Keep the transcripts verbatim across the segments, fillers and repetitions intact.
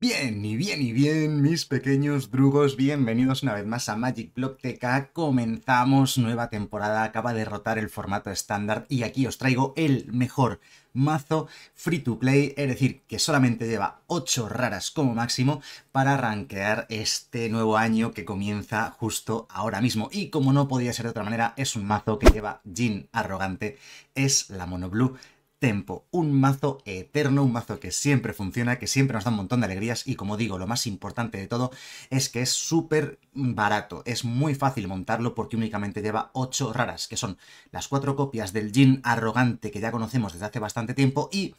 Bien, y bien, y bien, mis pequeños drugos, bienvenidos una vez más a MagicBlogTK. Comenzamos nueva temporada, acaba de rotar el formato estándar y aquí os traigo el mejor mazo free to play, es decir, que solamente lleva ocho raras como máximo para rankear este nuevo año que comienza justo ahora mismo. Y como no podía ser de otra manera, es un mazo que lleva Djinn Arrogante, es la Monoblue. Tempo, un mazo eterno, un mazo que siempre funciona, que siempre nos da un montón de alegrías y, como digo, lo más importante de todo es que es súper barato, es muy fácil montarlo porque únicamente lleva ocho raras, que son las cuatro copias del Djinn Arrogante que ya conocemos desde hace bastante tiempo y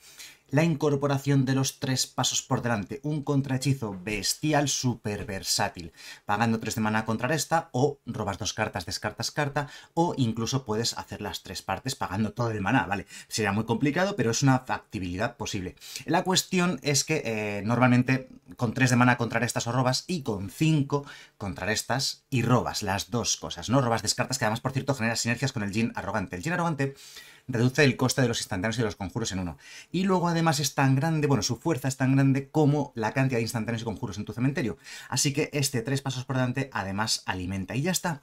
la incorporación de los tres pasos por delante, un contrahechizo bestial súper versátil. Pagando tres de mana contrarresta, o robas dos cartas, descartas carta, o incluso puedes hacer las tres partes pagando todo el maná, ¿vale? Sería muy complicado, pero es una factibilidad posible. La cuestión es que eh, normalmente con tres de mana contrarrestas o robas, y con cinco contrarrestas y robas, las dos cosas, ¿no? Robas, descartas, que además, por cierto, genera sinergias con el Djinn Arrogante. El Djinn Arrogante reduce el coste de los instantáneos y de los conjuros en uno. Y luego además es tan grande, bueno, su fuerza es tan grande como la cantidad de instantáneos y conjuros en tu cementerio. Así que este tres pasos por delante además alimenta. Y ya está.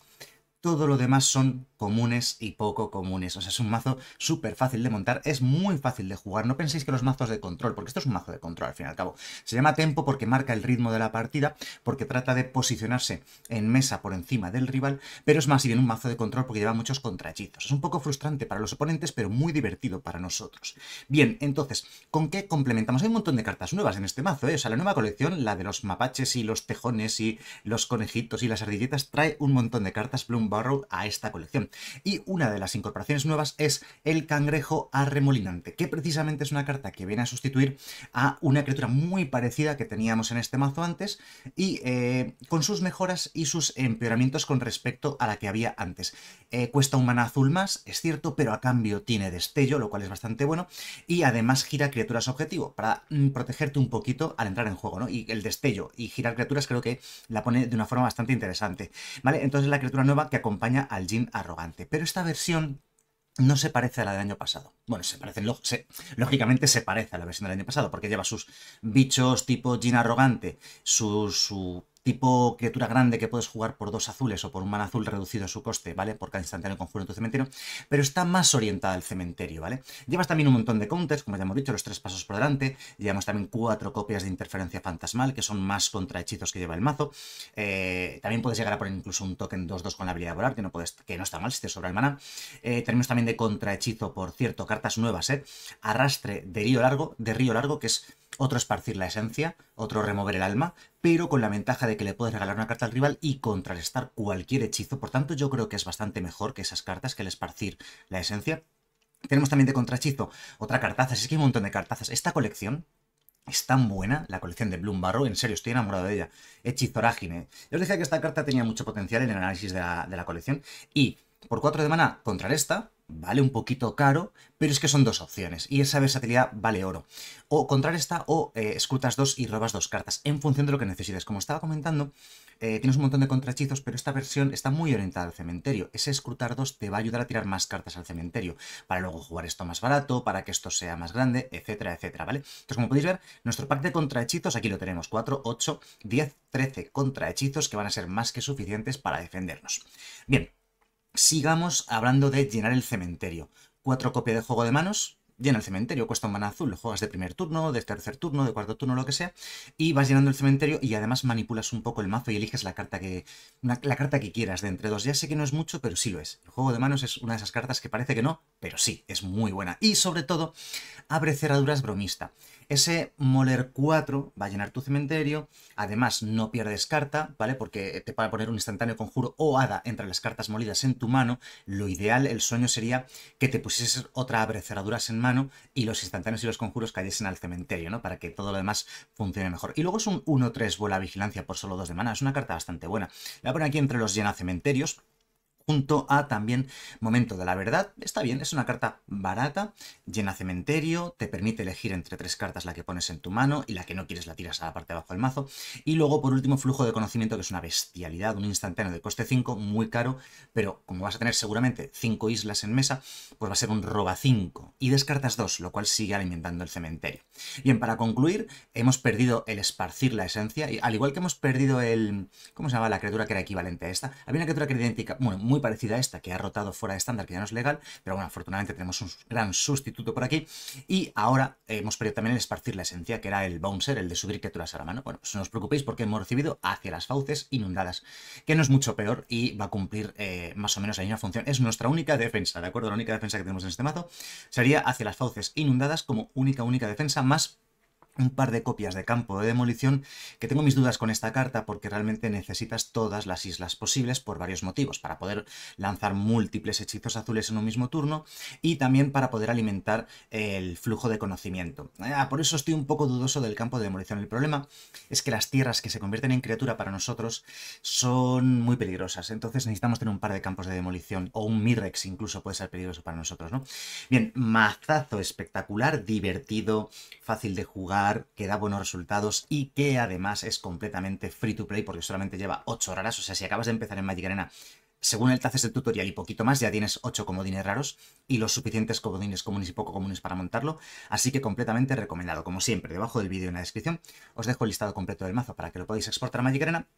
Todo lo demás son comunes y poco comunes. O sea, es un mazo súper fácil de montar, es muy fácil de jugar. No penséis que los mazos de control, porque esto es un mazo de control al fin y al cabo. Se llama tempo porque marca el ritmo de la partida, porque trata de posicionarse en mesa por encima del rival, pero es más si bien un mazo de control porque lleva muchos contrahechizos. Es un poco frustrante para los oponentes, pero muy divertido para nosotros. Bien, entonces, ¿con qué complementamos? Hay un montón de cartas nuevas en este mazo, ¿eh? O sea, la nueva colección, la de los mapaches y los tejones y los conejitos y las ardillitas, trae un montón de cartas Bloomburrow a esta colección. Y una de las incorporaciones nuevas es el Cangrejo Arremolinante, que precisamente es una carta que viene a sustituir a una criatura muy parecida que teníamos en este mazo antes, y eh, con sus mejoras y sus empeoramientos con respecto a la que había antes. Eh, cuesta un maná azul más, es cierto, pero a cambio tiene destello, lo cual es bastante bueno, y además gira criaturas objetivo para mm, protegerte un poquito al entrar en juego, ¿no? Y el destello y girar criaturas creo que la pone de una forma bastante interesante, ¿vale? Entonces la criatura nueva que acompaña al Djinn Arrogante, pero esta versión no se parece a la del año pasado. Bueno, se parecen, se, lógicamente se parece a la versión del año pasado, porque lleva sus bichos tipo Djinn Arrogante, su, su tipo criatura grande que puedes jugar por dos azules o por un mana azul reducido a su coste, ¿vale? Por cada instantáneo conjuro en tu cementerio, pero está más orientada al cementerio, ¿vale? Llevas también un montón de counters, como ya hemos dicho, los tres pasos por delante, llevamos también cuatro copias de Interferencia Fantasmal, que son más contrahechizos que lleva el mazo, eh, también puedes llegar a poner incluso un token dos dos con la habilidad de volar, que no, puedes, que no está mal si te sobra el mana. Eh, tenemos también de contrahechizo, por cierto, cartas nuevas, ¿eh? Arrastre de río largo, de río largo, que es otro esparcir la esencia, otro remover el alma, pero con la ventaja de que le puedes regalar una carta al rival y contrarrestar cualquier hechizo. Por tanto, yo creo que es bastante mejor que esas cartas, que el esparcir la esencia. Tenemos también de contrahechizo otra cartaza, es que hay un montón de cartazas. Esta colección es tan buena, la colección de Bloomburrow, en serio, estoy enamorado de ella. Hechizorágine. Yo os dije que esta carta tenía mucho potencial en el análisis de la, de la colección. Y por cuatro de mana contrarresta, vale un poquito caro, pero es que son dos opciones y esa versatilidad vale oro. O contrarresta o eh, escrutas dos y robas dos cartas en función de lo que necesites. Como estaba comentando, eh, tienes un montón de contrahechizos, pero esta versión está muy orientada al cementerio. Ese escrutar dos te va a ayudar a tirar más cartas al cementerio para luego jugar esto más barato, para que esto sea más grande, etcétera, etcétera, ¿vale? Entonces, como podéis ver, nuestro pack de contrahechizos aquí lo tenemos, cuatro, ocho, diez, trece contrahechizos que van a ser más que suficientes para defendernos. Bien. Sigamos hablando de llenar el cementerio. Cuatro copias de juego de manos, llena el cementerio, cuesta un maná azul, lo juegas de primer turno, de tercer turno, de cuarto turno, lo que sea, y vas llenando el cementerio y además manipulas un poco el mazo y eliges la carta que, una, la carta que quieras de entre dos. Ya sé que no es mucho, pero sí lo es. El juego de manos es una de esas cartas que parece que no, pero sí, es muy buena. Y sobre todo, Abrecerraduras bromista. Ese moler cuatro va a llenar tu cementerio, además no pierdes carta, ¿vale? Porque te va a poner un instantáneo conjuro o hada entre las cartas molidas en tu mano. Lo ideal, el sueño sería que te pusieses otra Abrecerraduras en mano y los instantáneos y los conjuros cayesen al cementerio, ¿no? Para que todo lo demás funcione mejor. Y luego es un uno tres vuela vigilancia por solo dos de mana, es una carta bastante buena. La ponen aquí entre los llena cementerios, junto a también Momento de la Verdad. Está bien, es una carta barata, llena cementerio, te permite elegir entre tres cartas la que pones en tu mano y la que no quieres la tiras a la parte de abajo del mazo. Y luego, por último, Flujo de Conocimiento, que es una bestialidad, un instantáneo de coste cinco, muy caro, pero como vas a tener seguramente cinco islas en mesa, pues va a ser un roba cinco. Y descartas dos, lo cual sigue alimentando el cementerio. Bien, para concluir, hemos perdido el esparcir la esencia, y al igual que hemos perdido el... ¿Cómo se llama la criatura que era equivalente a esta? Había una criatura que era idéntica, bueno, muy parecida a esta, que ha rotado fuera de estándar, que ya no es legal, pero bueno, afortunadamente tenemos un gran sustituto por aquí. Y ahora hemos perdido también el esparcir la esencia, que era el bouncer, el de subir criaturas a la mano. Bueno, pues no os preocupéis porque hemos recibido Hacia las Fauces Inundadas, que no es mucho peor y va a cumplir eh, más o menos la misma función. Es nuestra única defensa, ¿de acuerdo? La única defensa que tenemos en este mazo sería Hacia las Fauces Inundadas como única, única defensa, más un par de copias de Campo de Demolición, que tengo mis dudas con esta carta porque realmente necesitas todas las islas posibles por varios motivos, para poder lanzar múltiples hechizos azules en un mismo turno y también para poder alimentar el flujo de conocimiento. Ah, por eso estoy un poco dudoso del Campo de Demolición. El problema es que las tierras que se convierten en criatura para nosotros son muy peligrosas, entonces necesitamos tener un par de Campos de Demolición, o un Mirrex incluso puede ser peligroso para nosotros, ¿no? Bien, mazazo espectacular, divertido, fácil de jugar, que da buenos resultados y que además es completamente free to play porque solamente lleva ocho raras. O sea, si acabas de empezar en Magic Arena, según el taces del tutorial y poquito más, ya tienes ocho comodines raros y los suficientes comodines comunes y poco comunes para montarlo, así que completamente recomendado. Como siempre, debajo del vídeo en la descripción os dejo el listado completo del mazo para que lo podáis exportar a Magic Arena.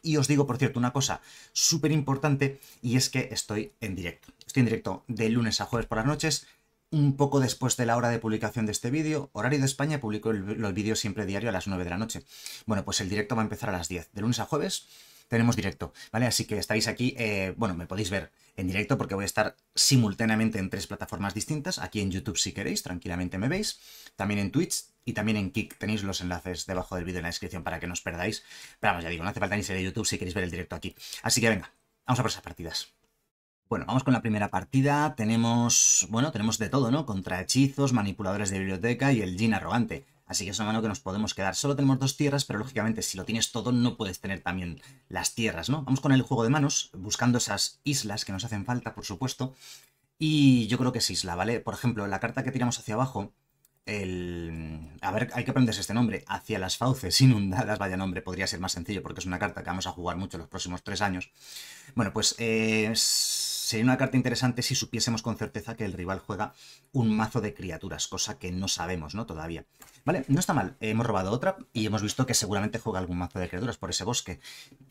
Y os digo, por cierto, una cosa súper importante, y es que estoy en directo. Estoy en directo de lunes a jueves por las noches, un poco después de la hora de publicación de este vídeo, horario de España. Publico el, los vídeos siempre diario a las nueve de la noche. Bueno, pues el directo va a empezar a las diez. De lunes a jueves tenemos directo, ¿vale? Así que estáis aquí, eh, bueno, me podéis ver en directo porque voy a estar simultáneamente en tres plataformas distintas. Aquí en YouTube, si queréis, tranquilamente me veis. También en Twitch y también en Kick. Tenéis los enlaces debajo del vídeo en la descripción para que no os perdáis. Pero vamos, ya digo, no hace falta ni ser de YouTube si queréis ver el directo aquí. Así que venga, vamos a por esas partidas. Bueno, vamos con la primera partida. Tenemos, bueno, tenemos de todo, ¿no? Contrahechizos, manipuladores de biblioteca y el Djinn arrogante. Así que es una mano que nos podemos quedar. Solo tenemos dos tierras, pero lógicamente si lo tienes todo no puedes tener también las tierras, ¿no? Vamos con el juego de manos, buscando esas islas que nos hacen falta, por supuesto. Y yo creo que es isla, ¿vale? Por ejemplo, la carta que tiramos hacia abajo, el... a ver, hay que aprenderse este nombre, Hacia las Fauces Inundadas, vaya nombre, podría ser más sencillo porque es una carta que vamos a jugar mucho en los próximos tres años. Bueno, pues eh, es... sería una carta interesante si supiésemos con certeza que el rival juega un mazo de criaturas, cosa que no sabemos, ¿no? Todavía. Vale, no está mal. Hemos robado otra y hemos visto que seguramente juega algún mazo de criaturas por ese bosque.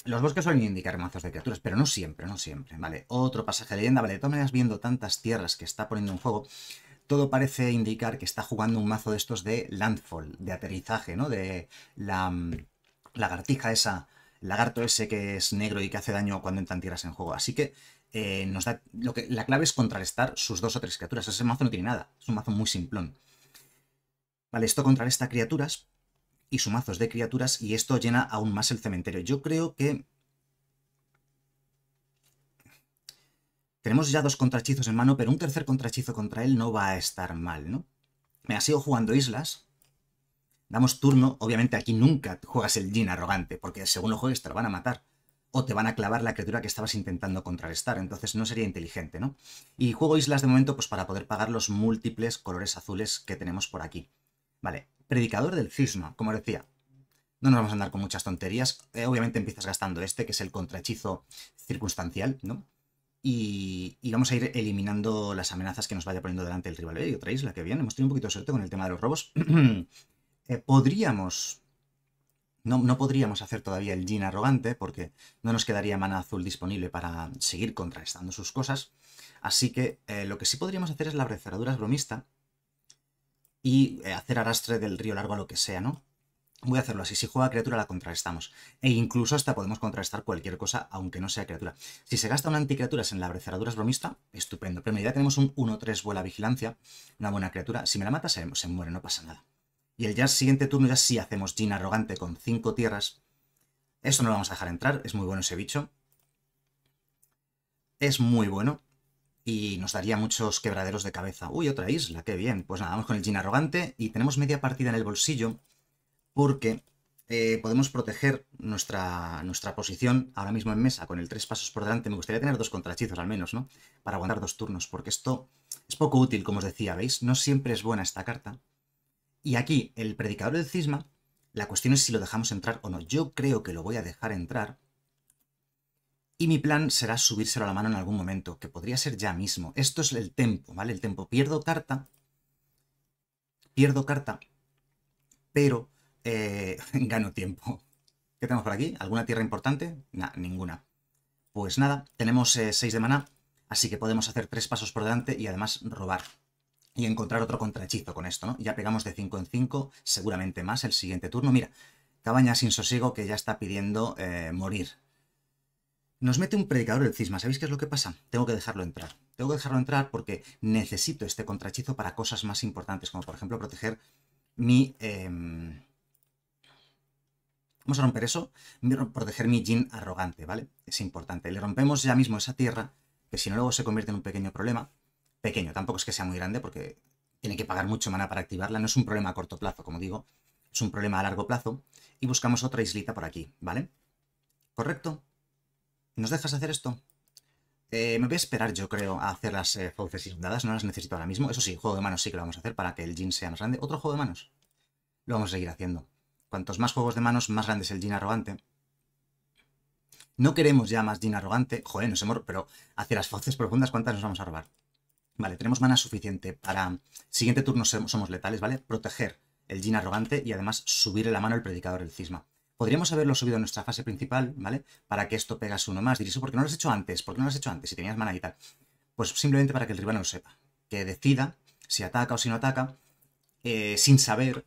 Los bosques suelen indicar mazos de criaturas, pero no siempre, no siempre. Vale, otro pasaje de leyenda. Vale, de todas maneras, viendo tantas tierras que está poniendo en juego, todo parece indicar que está jugando un mazo de estos de landfall, de aterrizaje, ¿no? De la lagartija esa, lagarto ese que es negro y que hace daño cuando entran tierras en juego. Así que... Eh, nos da, lo que, la clave es contrarrestar sus dos o tres criaturas. Ese mazo no tiene nada, es un mazo muy simplón. Vale, esto contrarresta criaturas y su mazo es de criaturas y esto llena aún más el cementerio. Yo creo que... tenemos ya dos contrahechizos en mano, pero un tercer contrahechizo contra él no va a estar mal, ¿no? Me ha sido jugando islas. Damos turno. Obviamente aquí nunca juegas el Djinn arrogante, porque según lo juegues te lo van a matar. O te van a clavar la criatura que estabas intentando contrarrestar. Entonces no sería inteligente, ¿no? Y juego islas de momento pues para poder pagar los múltiples colores azules que tenemos por aquí. Vale, Predicador del Cisma, como os decía. No nos vamos a andar con muchas tonterías. Eh, obviamente empiezas gastando este, que es el contrahechizo circunstancial, ¿no? Y, y vamos a ir eliminando las amenazas que nos vaya poniendo delante el rival. Y otra isla, que bien. Hemos tenido un poquito de suerte con el tema de los robos. eh, podríamos... No, no podríamos hacer todavía el Djinn arrogante porque no nos quedaría mana azul disponible para seguir contrarrestando sus cosas. Así que eh, lo que sí podríamos hacer es la Abrecerraduras bromista y eh, hacer arrastre del río largo a lo que sea, ¿no? Voy a hacerlo así. Si juega criatura la contrarrestamos. E incluso hasta podemos contrarrestar cualquier cosa aunque no sea criatura. Si se gasta un anticriaturas en la Abrecerraduras bromista, estupendo. Pero ya tenemos un uno tres vuela vigilancia, una buena criatura. Si me la mata se, se muere, no pasa nada. Y el ya siguiente turno ya sí hacemos Djinn arrogante con cinco tierras. Esto no lo vamos a dejar entrar. Es muy bueno ese bicho. Es muy bueno. Y nos daría muchos quebraderos de cabeza. Uy, otra isla. Qué bien. Pues nada, vamos con el Djinn arrogante. Y tenemos media partida en el bolsillo. Porque eh, podemos proteger nuestra, nuestra posición ahora mismo en mesa con el tres pasos por delante. Me gustaría tener dos contrahechizos al menos, ¿no? Para aguantar dos turnos, porque esto es poco útil, como os decía, ¿veis? No siempre es buena esta carta. Y aquí, el Predicador del Cisma, la cuestión es si lo dejamos entrar o no. Yo creo que lo voy a dejar entrar. Y mi plan será subírselo a la mano en algún momento, que podría ser ya mismo. Esto es el tempo, ¿vale? El tempo. Pierdo carta. Pierdo carta. Pero eh, gano tiempo. ¿Qué tenemos por aquí? ¿Alguna tierra importante? Nah, ninguna. Pues nada, tenemos seis eh, de maná, así que podemos hacer tres pasos por delante y además robar. Y encontrar otro contrahechizo con esto, ¿no? Ya pegamos de cinco en cinco, seguramente más el siguiente turno. Mira, Cabaña sin sosiego que ya está pidiendo eh, morir. Nos mete un Predicador del Cisma. ¿Sabéis qué es lo que pasa? Tengo que dejarlo entrar. Tengo que dejarlo entrar porque necesito este contrahechizo para cosas más importantes, como por ejemplo proteger mi... Eh... Vamos a romper eso. Proteger mi Djinn arrogante, ¿vale? Es importante. Le rompemos ya mismo esa tierra, que si no luego se convierte en un pequeño problema. Pequeño, tampoco es que sea muy grande porque tiene que pagar mucho maná para activarla. No es un problema a corto plazo, como digo. Es un problema a largo plazo. Y buscamos otra islita por aquí, ¿vale? ¿Correcto? ¿Nos dejas hacer esto? Eh, me voy a esperar, yo creo, a hacer las eh, fauces inundadas. No las necesito ahora mismo. Eso sí, juego de manos sí que lo vamos a hacer para que el Djinn sea más grande. Otro juego de manos. Lo vamos a seguir haciendo. Cuantos más juegos de manos, más grande es el Djinn arrogante. No queremos ya más Djinn arrogante. Joder, nos hemos... Pero hacia las fauces profundas, ¿cuántas nos vamos a robar? Vale, tenemos mana suficiente para... Siguiente turno somos letales, ¿vale? Proteger el Djinn arrogante y además subirle la mano al Predicador del Cisma. Podríamos haberlo subido a nuestra fase principal, ¿vale? Para que esto pegase uno más. Diréis, ¿por qué no lo has hecho antes? ¿Por qué no lo has hecho antes? Si tenías mana y tal. Pues simplemente para que el rival no lo sepa. Que decida si ataca o si no ataca, eh, sin saber...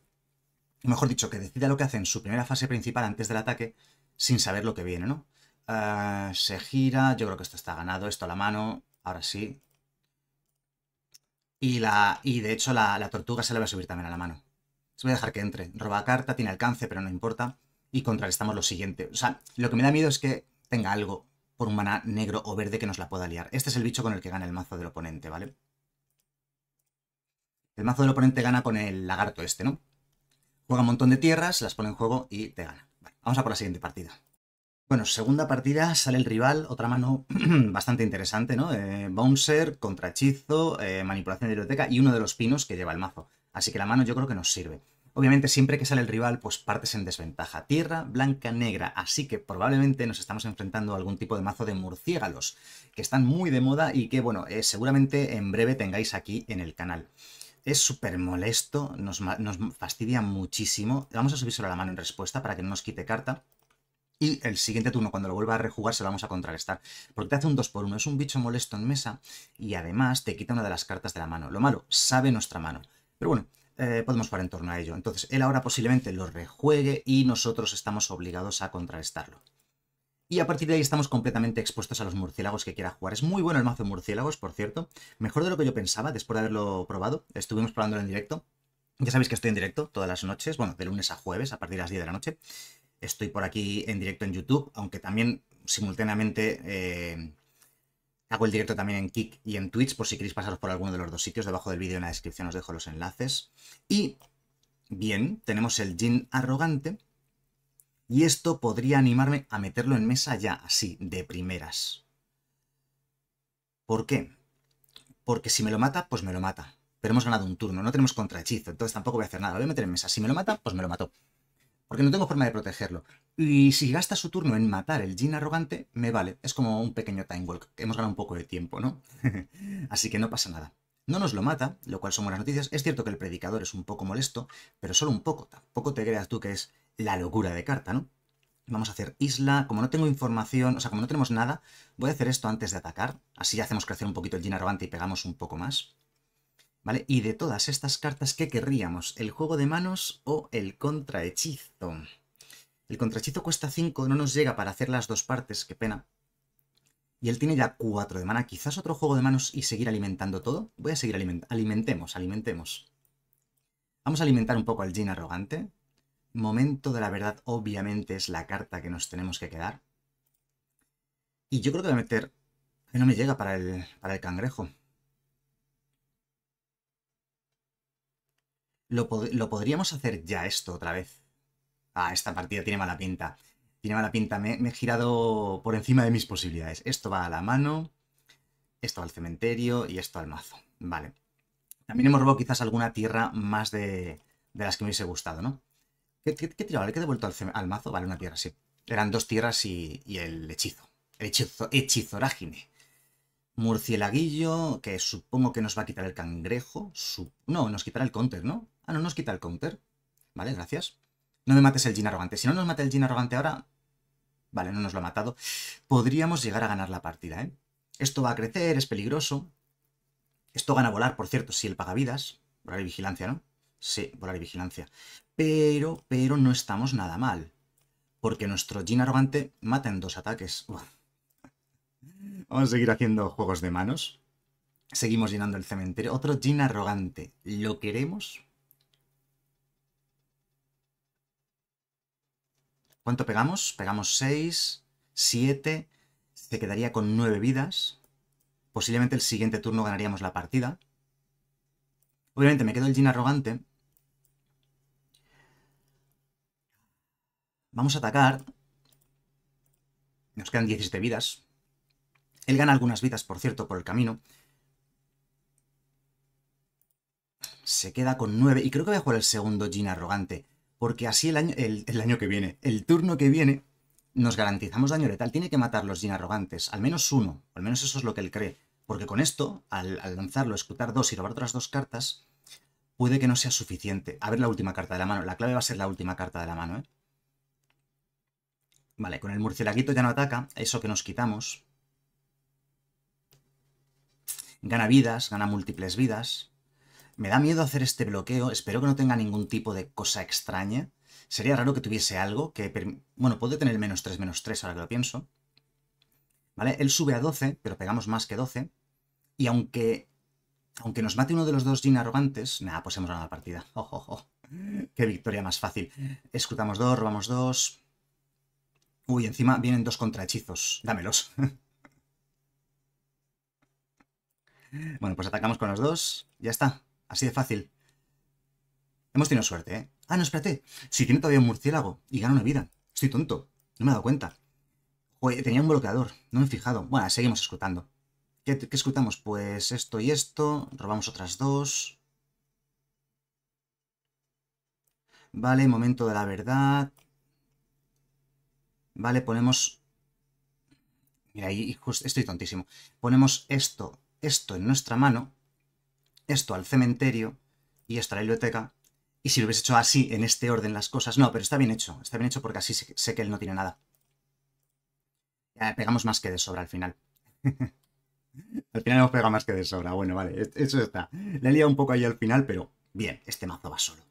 Mejor dicho, que decida lo que hace en su primera fase principal antes del ataque, sin saber lo que viene, ¿no? Uh, se gira, yo creo que esto está ganado, esto a la mano, ahora sí. Y, la, y de hecho la, la tortuga se la va a subir también a la mano. Se voy a dejar que entre. Roba carta, tiene alcance, pero no importa. Y contrarrestamos lo siguiente. O sea, lo que me da miedo es que tenga algo por un maná negro o verde que nos la pueda liar. Este es el bicho con el que gana el mazo del oponente, ¿vale? El mazo del oponente gana con el lagarto este, ¿no? Juega un montón de tierras, las pone en juego y te gana. Vale, vamos a por la siguiente partida. Bueno, segunda partida, sale el rival, otra mano bastante interesante, ¿no? Eh, bouncer, contrahechizo, eh, manipulación de biblioteca y uno de los pinos que lleva el mazo. Así que la mano yo creo que nos sirve. Obviamente siempre que sale el rival, pues partes en desventaja. Tierra, blanca, negra, así que probablemente nos estamos enfrentando a algún tipo de mazo de murciélagos, que están muy de moda y que, bueno, eh, seguramente en breve tengáis aquí en el canal. Es súper molesto, nos, nos fastidia muchísimo. Vamos a subírselo a la mano en respuesta para que no nos quite carta. Y el siguiente turno, cuando lo vuelva a rejugar, se lo vamos a contrarrestar. Porque te hace un dos por uno. Es un bicho molesto en mesa y además te quita una de las cartas de la mano. Lo malo, sabe nuestra mano. Pero bueno, eh, podemos jugar en torno a ello. Entonces, él ahora posiblemente lo rejuegue y nosotros estamos obligados a contrarrestarlo. Y a partir de ahí estamos completamente expuestos a los murciélagos que quiera jugar. Es muy bueno el mazo de murciélagos, por cierto. Mejor de lo que yo pensaba después de haberlo probado. Estuvimos probándolo en directo. Ya sabéis que estoy en directo todas las noches. Bueno, de lunes a jueves, a partir de las diez de la noche. Estoy por aquí en directo en YouTube, aunque también simultáneamente eh, hago el directo también en Kick y en Twitch, por si queréis pasaros por alguno de los dos sitios. Debajo del vídeo en la descripción os dejo los enlaces. Y, bien, tenemos el Djinn arrogante. Y esto podría animarme a meterlo en mesa ya, así, de primeras. ¿Por qué? Porque si me lo mata, pues me lo mata. Pero hemos ganado un turno, no tenemos contrahechizo, entonces tampoco voy a hacer nada. Lo voy a meter en mesa. Si me lo mata, pues me lo mató. Porque no tengo forma de protegerlo. Y si gasta su turno en matar el Djinn arrogante, me vale. Es como un pequeño time walk. Hemos ganado un poco de tiempo, ¿no? Así que no pasa nada. No nos lo mata, lo cual son buenas noticias. Es cierto que el Predicador es un poco molesto, pero solo un poco. Tampoco te creas tú que es la locura de carta, ¿no? Vamos a hacer isla. Como no tengo información, o sea, como no tenemos nada, voy a hacer esto antes de atacar. Así ya hacemos crecer un poquito el Djinn arrogante y pegamos un poco más. ¿Vale? Y de todas estas cartas, ¿qué querríamos? ¿El juego de manos o el contrahechizo? El contrahechizo cuesta cinco, no nos llega para hacer las dos partes, qué pena. Y él tiene ya cuatro de mana. Quizás otro juego de manos y seguir alimentando todo. Voy a seguir alimentando. Alimentemos, alimentemos. Vamos a alimentar un poco al Djinn arrogante. Momento de la verdad, obviamente, es la carta que nos tenemos que quedar. Y yo creo que voy a meter... No me llega para el, para el cangrejo. Lo, pod- lo podríamos hacer ya esto otra vez. Ah, esta partida tiene mala pinta. Tiene mala pinta. Me, me he girado por encima de mis posibilidades. Esto va a la mano, esto al cementerio y esto al mazo. Vale. También hemos robado quizás alguna tierra más de, de las que me hubiese gustado, ¿no? ¿Qué, qué, qué tirado? ¿Le he devuelto al, al mazo? Vale, una tierra, sí. Eran dos tierras y, y el hechizo. El hechizo, hechizorágine. Murcielaguillo, que supongo que nos va a quitar el cangrejo. Su... No, nos quitará el counter, ¿no? Ah, no, nos quita el counter. Vale, gracias. No me mates el Djinn arrogante. Si no nos mata el Djinn arrogante ahora... Vale, no nos lo ha matado. Podríamos llegar a ganar la partida, ¿eh? Esto va a crecer, es peligroso. Esto gana volar, por cierto, si el pagavidas. Volar y vigilancia, ¿no? Sí, volar y vigilancia. Pero, pero no estamos nada mal. Porque nuestro Djinn arrogante mata en dos ataques. Uf. Vamos a seguir haciendo juegos de manos. Seguimos llenando el cementerio. Otro Djinn arrogante. ¿Lo queremos? ¿Cuánto pegamos? Pegamos seis, siete. Se quedaría con nueve vidas. Posiblemente el siguiente turno ganaríamos la partida. Obviamente me quedo el Djinn arrogante. Vamos a atacar. Nos quedan diecisiete vidas. Él gana algunas vidas, por cierto, por el camino. Se queda con nueve. Y creo que voy a jugar el segundo Djinn arrogante. Porque así el año, el, el año que viene, el turno que viene, nos garantizamos daño letal. Tiene que matar los Djinn arrogantes. Al menos uno. Al menos eso es lo que él cree. Porque con esto, al, al lanzarlo, escrutar dos y robar otras dos cartas, puede que no sea suficiente. A ver la última carta de la mano. La clave va a ser la última carta de la mano, ¿eh? Vale, con el murcielaguito ya no ataca, eso que nos quitamos. Gana vidas, gana múltiples vidas. Me da miedo hacer este bloqueo, espero que no tenga ningún tipo de cosa extraña. Sería raro que tuviese algo que... Bueno, puede tener menos tres, menos tres, ahora que lo pienso. Vale, él sube a doce, pero pegamos más que doce. Y aunque aunque nos mate uno de los dos Djinn arrogantes... Nah, pues hemos ganado la partida. Oh, oh, oh. ¡Qué victoria más fácil! Escrutamos dos, robamos dos... Uy, encima vienen dos contrahechizos. Dámelos. Bueno, pues atacamos con los dos. Ya está. Así de fácil. Hemos tenido suerte, ¿eh? Ah, no, espérate. Si tiene todavía un murciélago y gana una vida. Estoy tonto. No me he dado cuenta. Joder, tenía un bloqueador. No me he fijado. Bueno, seguimos escrutando. ¿Qué, qué escrutamos? Pues esto y esto. Robamos otras dos. Vale, momento de la verdad... Vale, ponemos... Mira, ahí justo... estoy tontísimo. Ponemos esto, esto en nuestra mano, esto al cementerio y esto a la biblioteca. Y si lo hubiese hecho así, en este orden las cosas... No, pero está bien hecho. Está bien hecho porque así sé que él no tiene nada. Ya pegamos más que de sobra al final. Al final hemos pegado más que de sobra. Bueno, vale, eso está. Le he liado un poco ahí al final, pero bien, este mazo va solo.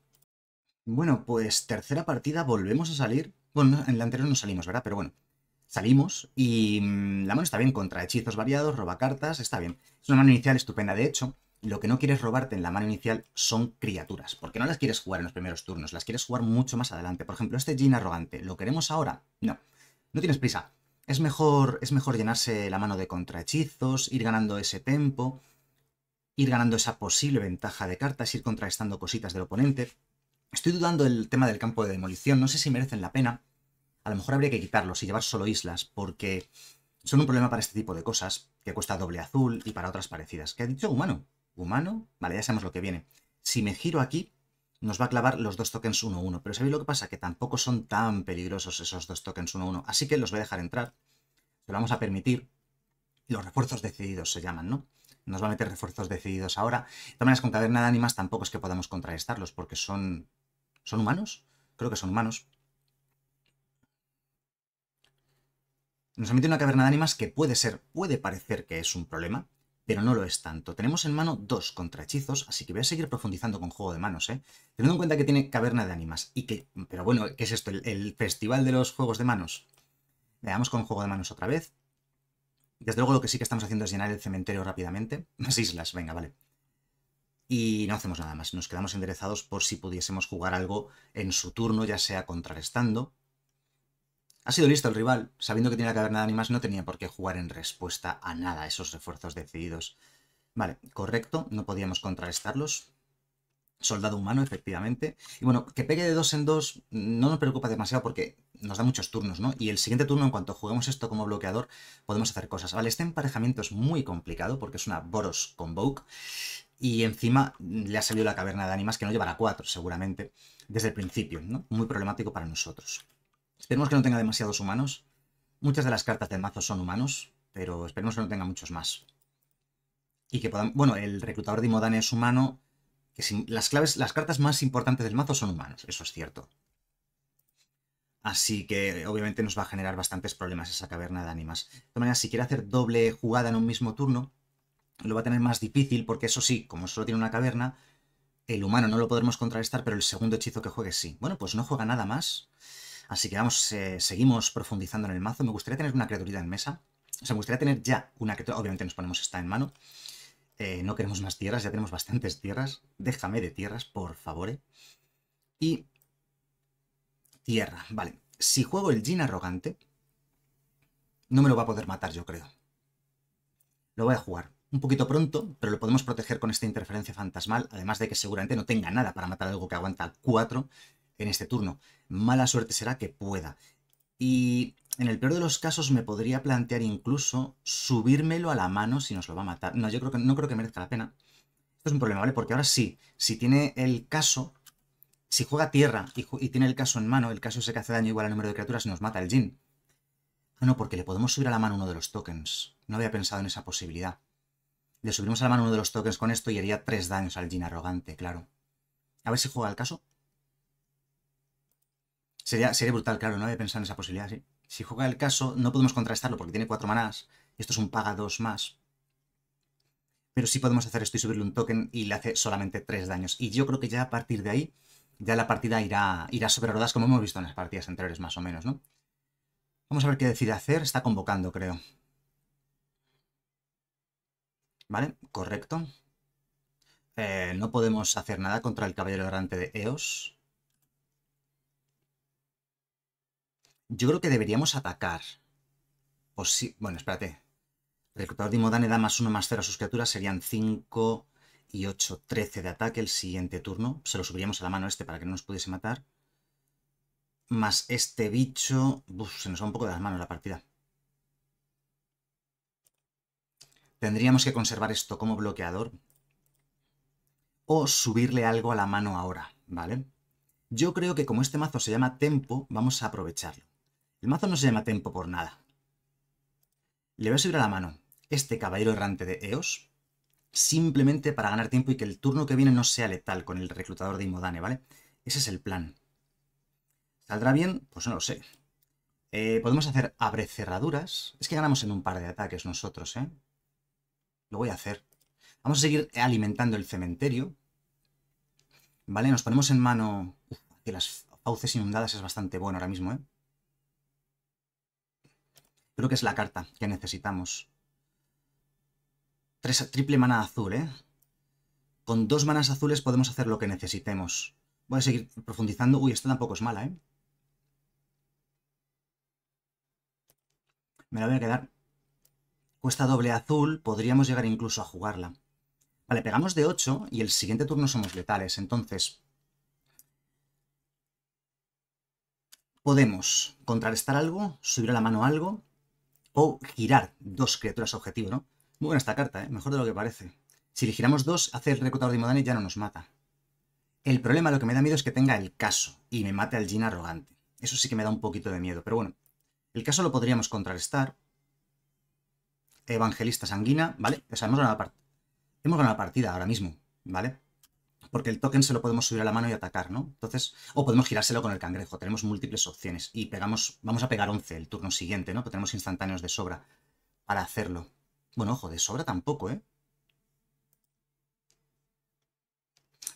Bueno, pues tercera partida, volvemos a salir... Bueno, en la anterior no salimos, ¿verdad? Pero bueno, salimos y la mano está bien contra hechizos variados, roba cartas, está bien. Es una mano inicial estupenda. De hecho, lo que no quieres robarte en la mano inicial son criaturas, porque no las quieres jugar en los primeros turnos, las quieres jugar mucho más adelante. Por ejemplo, este Djinn arrogante, ¿lo queremos ahora? No, no tienes prisa. Es mejor, es mejor llenarse la mano de contrahechizos, ir ganando ese tempo, ir ganando esa posible ventaja de cartas, ir contrarrestando cositas del oponente... Estoy dudando del tema del campo de demolición, no sé si merecen la pena. A lo mejor habría que quitarlos y llevar solo islas, porque son un problema para este tipo de cosas, que cuesta doble azul y para otras parecidas. ¿Qué ha dicho? ¿Humano? ¿Humano? Vale, ya sabemos lo que viene. Si me giro aquí, nos va a clavar los dos tokens uno uno, pero ¿sabéis lo que pasa? Que tampoco son tan peligrosos esos dos tokens uno uno, así que los voy a dejar entrar. Se lo vamos a permitir. Los refuerzos decididos se llaman, ¿no? Nos va a meter refuerzos decididos ahora. De todas maneras, con Caverna de Ánimas tampoco es que podamos contrarrestarlos, porque son... ¿Son humanos? Creo que son humanos. Nos mete una caverna de ánimas que puede ser, puede parecer que es un problema, pero no lo es tanto. Tenemos en mano dos contrahechizos, así que voy a seguir profundizando con juego de manos, ¿eh? Teniendo en cuenta que tiene caverna de ánimas y que... Pero bueno, ¿qué es esto? ¿El, el festival de los juegos de manos? Veamos con juego de manos otra vez. Desde luego lo que sí que estamos haciendo es llenar el cementerio rápidamente. Más islas, venga, vale. Y no hacemos nada más, nos quedamos enderezados por si pudiésemos jugar algo en su turno, ya sea contrarrestando. Ha sido listo el rival, sabiendo que tiene la caverna de ánimas, no tenía por qué jugar en respuesta a nada esos refuerzos decididos. Vale, correcto, no podíamos contrarrestarlos. Soldado humano, efectivamente. Y bueno, que pegue de dos en dos no nos preocupa demasiado porque nos da muchos turnos, ¿no? Y el siguiente turno, en cuanto juguemos esto como bloqueador, podemos hacer cosas. Vale, este emparejamiento es muy complicado porque es una Boros Convoke. Y encima le ha salido la Caverna de Ánimas, que no llevará cuatro, seguramente, desde el principio, ¿no? Muy problemático para nosotros. Esperemos que no tenga demasiados humanos. Muchas de las cartas del mazo son humanos, pero esperemos que no tenga muchos más. Y que podamos... Bueno, el Reclutador de Imodane es humano... Las claves, las cartas más importantes del mazo son humanos, eso es cierto. Así que obviamente nos va a generar bastantes problemas esa Caverna de Ánimas. De todas maneras, si quiere hacer doble jugada en un mismo turno, lo va a tener más difícil porque eso sí, como solo tiene una caverna, el humano no lo podremos contrarrestar, pero el segundo hechizo que juegue sí. Bueno, pues no juega nada más, así que vamos, eh, seguimos profundizando en el mazo. Me gustaría tener una criaturita en mesa, o sea, me gustaría tener ya una criatura, obviamente nos ponemos esta en mano. Eh, no queremos más tierras, ya tenemos bastantes tierras. Déjame de tierras, por favor. Eh. Y tierra, vale. Si juego el Djinn arrogante, no me lo va a poder matar, yo creo. Lo voy a jugar un poquito pronto, pero lo podemos proteger con esta interferencia fantasmal, además de que seguramente no tenga nada para matar algo que aguanta cuatro en este turno. Mala suerte será que pueda. Y... en el peor de los casos me podría plantear incluso subírmelo a la mano si nos lo va a matar. No, yo creo que no creo que merezca la pena. Esto es un problema, ¿vale? Porque ahora sí, si tiene el caso, si juega tierra y, y tiene el caso en mano, el caso ese que hace daño igual al número de criaturas y nos mata el Djinn. Ah, no, porque le podemos subir a la mano uno de los tokens. No había pensado en esa posibilidad. Le subimos a la mano uno de los tokens con esto y haría tres daños al Djinn arrogante, claro. A ver si juega el caso. Sería, sería brutal, claro, no había pensado en esa posibilidad, sí. Si juega el caso, no podemos contrarrestarlo porque tiene cuatro manás. Esto es un paga dos más. Pero sí podemos hacer esto y subirle un token y le hace solamente tres daños. Y yo creo que ya a partir de ahí, ya la partida irá, irá sobre rodas, como hemos visto en las partidas anteriores más o menos, ¿no? Vamos a ver qué decide hacer. Está convocando, creo. Vale, correcto. Eh, no podemos hacer nada contra el Caballero garante de Eos. Yo creo que deberíamos atacar. Pues sí. Bueno, espérate. El Reclutador de Imodane da más uno más cero a sus criaturas. Serían cinco y ocho, trece de ataque el siguiente turno. Se lo subiríamos a la mano este para que no nos pudiese matar. Más este bicho. Uf, se nos va un poco de las manos la partida. Tendríamos que conservar esto como bloqueador. O subirle algo a la mano ahora, ¿vale? Yo creo que como este mazo se llama Tempo, vamos a aprovecharlo. El mazo no se llama Tempo por nada. Le voy a subir a la mano este Caballero errante de Eos, simplemente para ganar tiempo y que el turno que viene no sea letal con el Reclutador de Imodane, ¿vale? Ese es el plan. ¿Saldrá bien? Pues no lo sé. Eh, podemos hacer Abrecerraduras. Es que ganamos en un par de ataques nosotros, ¿eh? Lo voy a hacer. Vamos a seguir alimentando el cementerio. Vale, nos ponemos en mano... Uf, que las fauces inundadas es bastante bueno ahora mismo, ¿eh? Creo que es la carta que necesitamos. Tres, triple mana azul, ¿eh? Con dos manas azules podemos hacer lo que necesitemos. Voy a seguir profundizando. Uy, esta tampoco es mala, ¿eh? Me la voy a quedar. Cuesta doble azul. Podríamos llegar incluso a jugarla. Vale, pegamos de ocho y el siguiente turno somos letales. Entonces, podemos contrarrestar algo, subir a la mano algo o girar dos criaturas objetivo, ¿no? Muy buena esta carta, ¿eh? Mejor de lo que parece. Si le giramos dos, hace el Reclutador de Imodane y ya no nos mata. El problema, lo que me da miedo es que tenga el caso y me mate al Djinn arrogante. Eso sí que me da un poquito de miedo, pero bueno. El caso lo podríamos contrarrestar. Evangelista Sanguina, ¿vale? O sea, hemos ganado la partida. Hemos ganado la partida ahora mismo, ¿vale? Porque el token se lo podemos subir a la mano y atacar, ¿no? Entonces, o podemos girárselo con el cangrejo. Tenemos múltiples opciones y pegamos, vamos a pegar once el turno siguiente, ¿no? Porque tenemos instantáneos de sobra para hacerlo. Bueno, ojo, de sobra tampoco, ¿eh?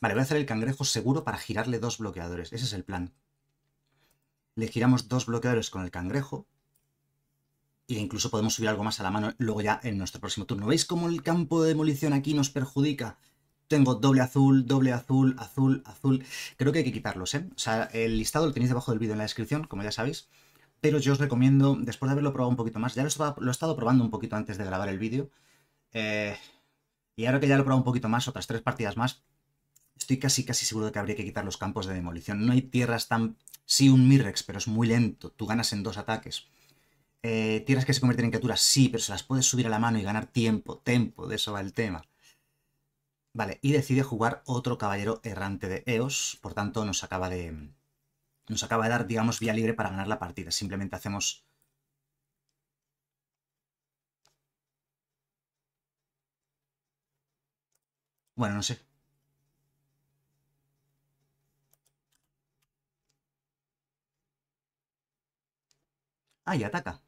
Vale, voy a hacer el cangrejo seguro para girarle dos bloqueadores. Ese es el plan. Le giramos dos bloqueadores con el cangrejo. E incluso podemos subir algo más a la mano luego ya en nuestro próximo turno. ¿Veis cómo el campo de demolición aquí nos perjudica? Tengo doble azul, doble azul, azul, azul. Creo que hay que quitarlos, ¿eh? O sea, el listado lo tenéis debajo del vídeo en la descripción, como ya sabéis. Pero yo os recomiendo, después de haberlo probado un poquito más, ya lo he estado probando un poquito antes de grabar el vídeo. Eh, y ahora que ya lo he probado un poquito más, otras tres partidas más, estoy estoy casi casi seguro de que habría que quitar los campos de demolición. No hay tierras tan... Sí, un Mirrex, pero es muy lento. Tú ganas en dos ataques. Eh, tierras que se convierten en criaturas, sí, pero se las puedes subir a la mano y ganar tiempo. Tempo, de eso va el tema. Vale, y decide jugar otro Caballero Errante de Eos. Por tanto, nos acaba de... Nos acaba de dar, digamos, vía libre para ganar la partida. Simplemente hacemos... Bueno, no sé. Ah, y ataca.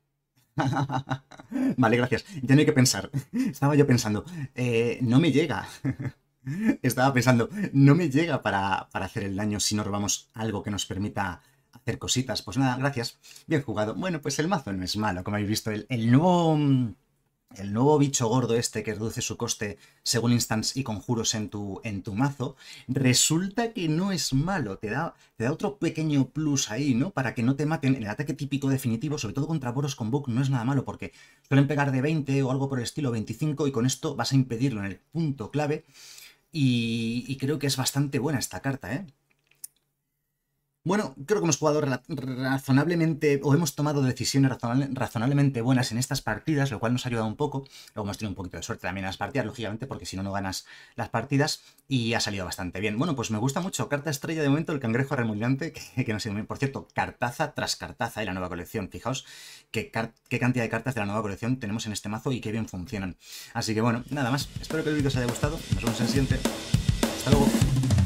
Vale, gracias. Ya no hay que pensar. Estaba yo pensando, eh, no me llega. Estaba pensando, no me llega para, para hacer el daño si no robamos algo que nos permita hacer cositas. Pues nada, gracias. Bien jugado. Bueno, pues el mazo no es malo, como habéis visto. El, el nuevo... El nuevo bicho gordo este que reduce su coste según instants y conjuros en tu, en tu mazo, resulta que no es malo. Te da, te da otro pequeño plus ahí, ¿no? Para que no te maten. El ataque típico definitivo, sobre todo contra Boros con Bug, no es nada malo porque suelen pegar de veinte o algo por el estilo, veinticinco, y con esto vas a impedirlo en el punto clave. Y, y creo que es bastante buena esta carta, ¿eh? Bueno, creo que hemos jugado razonablemente, o hemos tomado decisiones razonablemente buenas en estas partidas, lo cual nos ha ayudado un poco. Luego hemos tenido un poquito de suerte también en las partidas, lógicamente, porque si no, no ganas las partidas, y ha salido bastante bien. Bueno, pues me gusta mucho. Carta estrella de momento, el Cangrejo Arremolinante, que, que no sé muy bien. Por cierto, cartaza tras cartaza de la nueva colección. Fijaos qué, qué cantidad de cartas de la nueva colección tenemos en este mazo y qué bien funcionan. Así que bueno, nada más. Espero que el vídeo os haya gustado. Nos vemos en el siguiente. Hasta luego.